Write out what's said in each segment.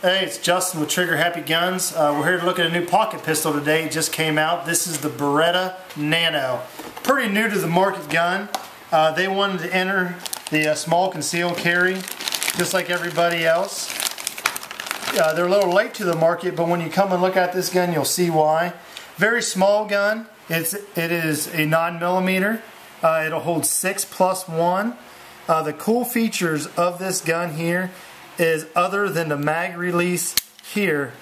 Hey, it's Justin with Trigger Happy Guns. We're here to look at a new pocket pistol today. It just came out. This is the Beretta Nano. Pretty new to the market gun. They wanted to enter the small concealed carry just like everybody else. They're a little late to the market, but when you come and look at this gun, you'll see why. Very small gun. It is a 9mm. It'll hold 6 plus 1. The cool features of this gun here is, other than the mag release here,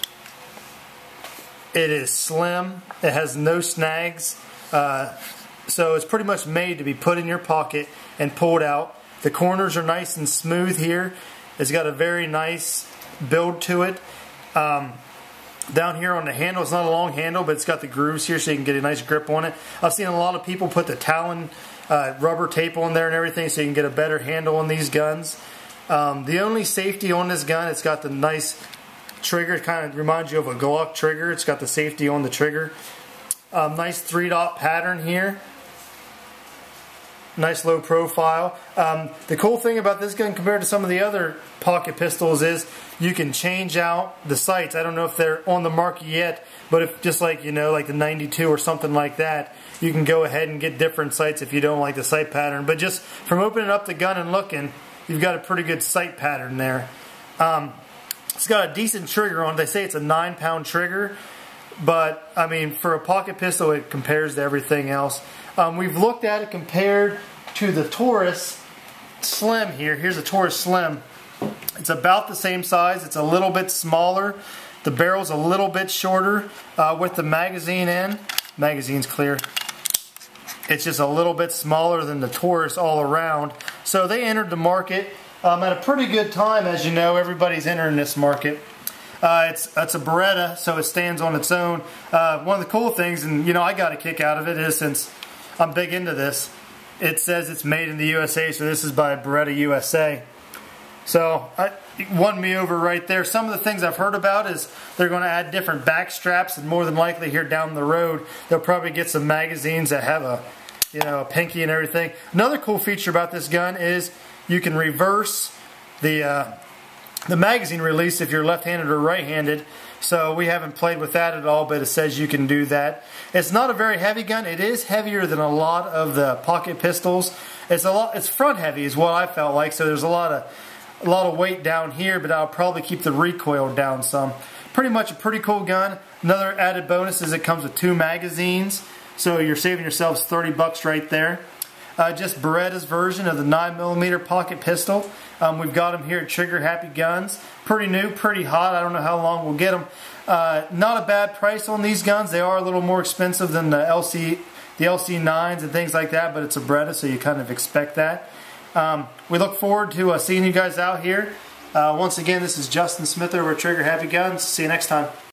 it is slim. It has no snags, so it's pretty much made to be put in your pocket and pulled out. The corners are nice and smooth here. It's got a very nice build to it. Down here on the handle, it's not a long handle, but it's got the grooves here so you can get a nice grip on it. I've seen a lot of people put the Talon rubber tape on there and everything so you can get a better handle on these guns. The only safety on this gun, it's got the nice trigger. It kind of reminds you of a Glock trigger. It's got the safety on the trigger. Nice 3-dot pattern here. Nice low profile. The cool thing about this gun compared to some of the other pocket pistols is you can change out the sights. I don't know if they're on the market yet, but if just like, you know, like the 92 or something like that, you can go ahead and get different sights if you don't like the sight pattern. But just from opening up the gun and looking, you've got a pretty good sight pattern there. It's got a decent trigger on it. They say it's a 9-pound trigger, but I mean, for a pocket pistol, it compares to everything else. We've looked at it compared to the Taurus Slim here. Here's a Taurus Slim. It's about the same size. It's a little bit smaller. The barrel's a little bit shorter with the magazine in. Magazine's clear. It's just a little bit smaller than the Taurus all around. So they entered the market at a pretty good time. As you know, everybody's entering this market. It's a Beretta, so it stands on its own. One of the cool things, and you know I got a kick out of it, is since I'm big into this, it says it's made in the USA, so this is by Beretta USA. So it won me over right there. Some of the things I've heard about is they're going to add different back straps, and more than likely here down the road they'll probably get some magazines that have a, you know, a pinky and everything. Another cool feature about this gun is you can reverse the magazine release if you're left-handed or right-handed. So we haven't played with that at all, but it says you can do that. It's not a very heavy gun. It is heavier than a lot of the pocket pistols. It's front heavy is what I felt like. So there's a lot of weight down here, but I'll probably keep the recoil down some. Pretty much a pretty cool gun. Another added bonus is it comes with 2 magazines, so you're saving yourselves $30 right there. Just Beretta's version of the 9mm pocket pistol. We've got them here at Trigger Happy Guns. Pretty new, pretty hot. I don't know how long we'll get them. Not a bad price on these guns. They are a little more expensive than the LC9s and things like that, but it's a Beretta, so you kind of expect that. We look forward to seeing you guys out here. Once again, this is Justin Smith over at Trigger Happy Guns. See you next time.